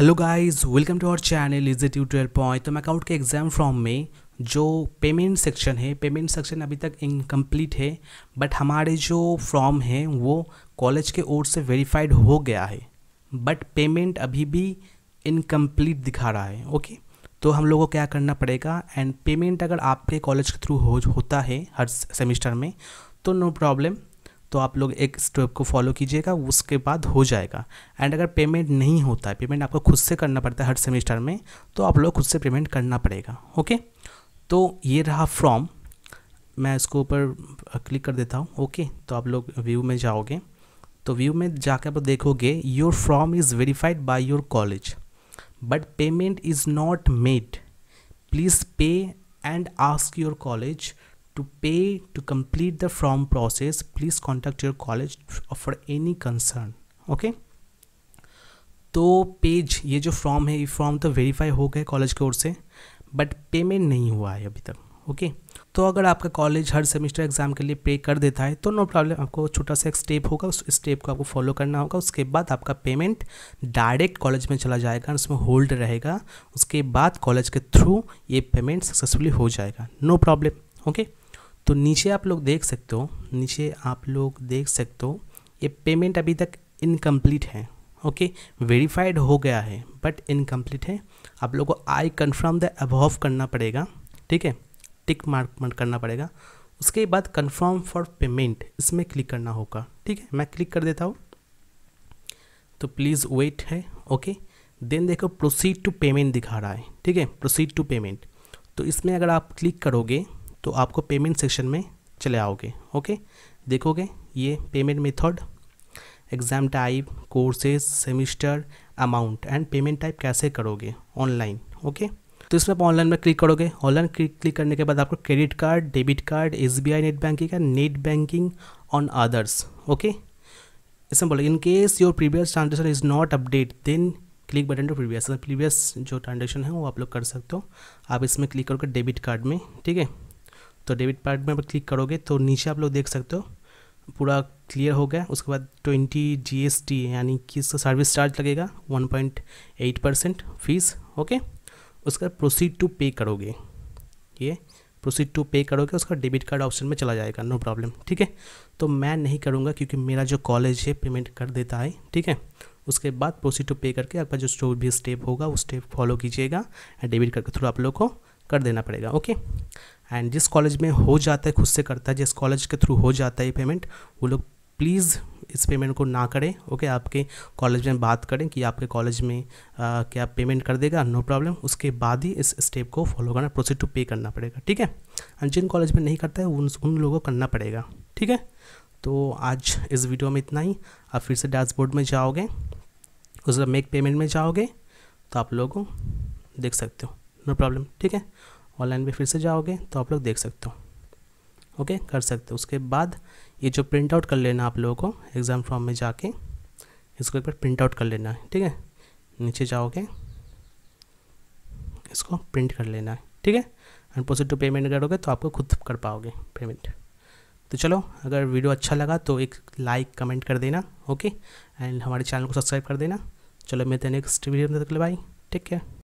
Hello guys, welcome to our channel easy tutorial point. तो मैकआउट के exam form में जो पेमेंट सेक्शन है, पेमेंट सेक्शन अभी तक इनकम्प्लीट है, बट हमारे जो फॉर्म है वो कॉलेज के ओर से वेरीफाइड हो गया है, बट पेमेंट अभी भी इनकम्प्लीट दिखा रहा है। ओके, तो हम लोगों को क्या करना पड़ेगा? एंड पेमेंट अगर आपके कॉलेज के थ्रू होता है हर सेमेस्टर में तो नो प्रॉब्लम, तो आप लोग एक स्टेप को फॉलो कीजिएगा, उसके बाद हो जाएगा। एंड अगर पेमेंट नहीं होता है, पेमेंट आपको खुद से करना पड़ता है हर सेमेस्टर में, तो आप लोग खुद से पेमेंट करना पड़ेगा। ओके, तो ये रहा फॉर्म, मैं इसको ऊपर क्लिक कर देता हूँ। ओके, तो आप लोग व्यू में जाओगे, तो व्यू में जाकर आप देखोगे your form is verified by your college but payment is not made, please pay and ask your college to pay to complete the form process, please contact your college for any concern। okay, तो page ये जो form है, ये form तो verify हो गए college की ओर से, बट पेमेंट नहीं हुआ है अभी तक। ओके, तो अगर आपका कॉलेज हर सेमेस्टर एग्ज़ाम के लिए पे कर देता है तो नो प्रॉब्लम, आपको छोटा सा एक स्टेप होगा, उस स्टेप को आपको फॉलो करना होगा। उसके बाद आपका पेमेंट डायरेक्ट कॉलेज में चला जाएगा, उसमें होल्ड रहेगा, उसके बाद कॉलेज के थ्रू ये पेमेंट सक्सेसफुली हो जाएगा, नो प्रॉब्लम। ओके, तो नीचे आप लोग देख सकते हो, नीचे आप लोग देख सकते हो ये पेमेंट अभी तक इनकम्प्लीट है। ओके, वेरीफाइड हो गया है बट इनकम्प्लीट है। आप लोगों को आई कन्फर्म द अबव करना पड़ेगा, ठीक है, टिक मार्क करना पड़ेगा। उसके बाद कन्फर्म फॉर पेमेंट, इसमें क्लिक करना होगा। ठीक है, मैं क्लिक कर देता हूँ, तो प्लीज़ वेट है। ओके, देन देखो प्रोसीड टू पेमेंट दिखा रहा है। ठीक है, प्रोसीड टू पेमेंट, तो इसमें अगर आप क्लिक करोगे तो आपको पेमेंट सेक्शन में चले आओगे। ओके, देखोगे ये payment method, exam type, courses, semester, amount and payment type कैसे करोगे ऑनलाइन। ओके, तो इसमें आप ऑनलाइन में क्लिक करोगे। ऑनलाइन क्लिक करने के बाद आपको credit card, debit card, SBI net banking, net banking on others. Okay, इसमें बोले in case your previous transaction is not update then click button to previous. Previous जो ट्रांजेक्शन है वो आप लोग कर सकते हो, आप इसमें क्लिक करोगे डेबिट कार्ड में। ठीक है, तो डेबिट कार्ड में आप क्लिक करोगे तो नीचे आप लोग देख सकते हो पूरा क्लियर हो गया। उसके बाद 20 GST यानी कि इसका सर्विस चार्ज लगेगा 1.8% फीस। ओके, उसका प्रोसीड टू पे करोगे, ये प्रोसीड टू पे करोगे, उसका डेबिट कार्ड ऑप्शन में चला जाएगा, नो प्रॉब्लम। ठीक है, तो मैं नहीं करूँगा क्योंकि मेरा जो कॉलेज है पेमेंट कर देता है। ठीक है, उसके बाद प्रोसीड टू पे करके आपका जो भी स्टेप होगा उस स्टेप फॉलो कीजिएगा एंड डेबिट कार्ड के थ्रू आप लोग को कर देना पड़ेगा। ओके, एंड जिस कॉलेज में हो जाता है, खुद से करता है, जिस कॉलेज के थ्रू हो जाता है ये पेमेंट, वो लोग प्लीज़ इस पेमेंट को ना करें। ओके, आपके कॉलेज में बात करें कि आपके कॉलेज में क्या पेमेंट कर देगा, नो प्रॉब्लम। उसके बाद ही इस स्टेप को फॉलो करना, प्रोसीड टू पे करना पड़ेगा। ठीक है, एंड जिन कॉलेज में नहीं करता है उन लोगों को करना पड़ेगा। ठीक है, तो आज इस वीडियो में इतना ही। आप फिर से डैशबोर्ड में जाओगे, उस मेक पेमेंट में जाओगे तो आप लोगों को देख सकते हो, नो प्रॉब्लम। ठीक है, ऑनलाइन पे फिर से जाओगे तो आप लोग देख सकते हो। ओके, कर सकते हो। उसके बाद ये जो प्रिंट आउट कर लेना आप लोगों को, एग्ज़ाम फॉर्म में जाके इसको एक बार प्रिंट आउट कर लेना है। ठीक है, नीचे जाओगे, इसको प्रिंट कर लेना है। ठीक है, एंड प्रोसीड टू पेमेंट करोगे तो आपको खुद कर पाओगे पेमेंट। तो चलो, अगर वीडियो अच्छा लगा तो एक लाइक कमेंट कर देना। ओके, एंड हमारे चैनल को सब्सक्राइब कर देना। चलो मिलते हैं नेक्स्ट वीडियो में, तब तक के लिए बाय, टेक केयर।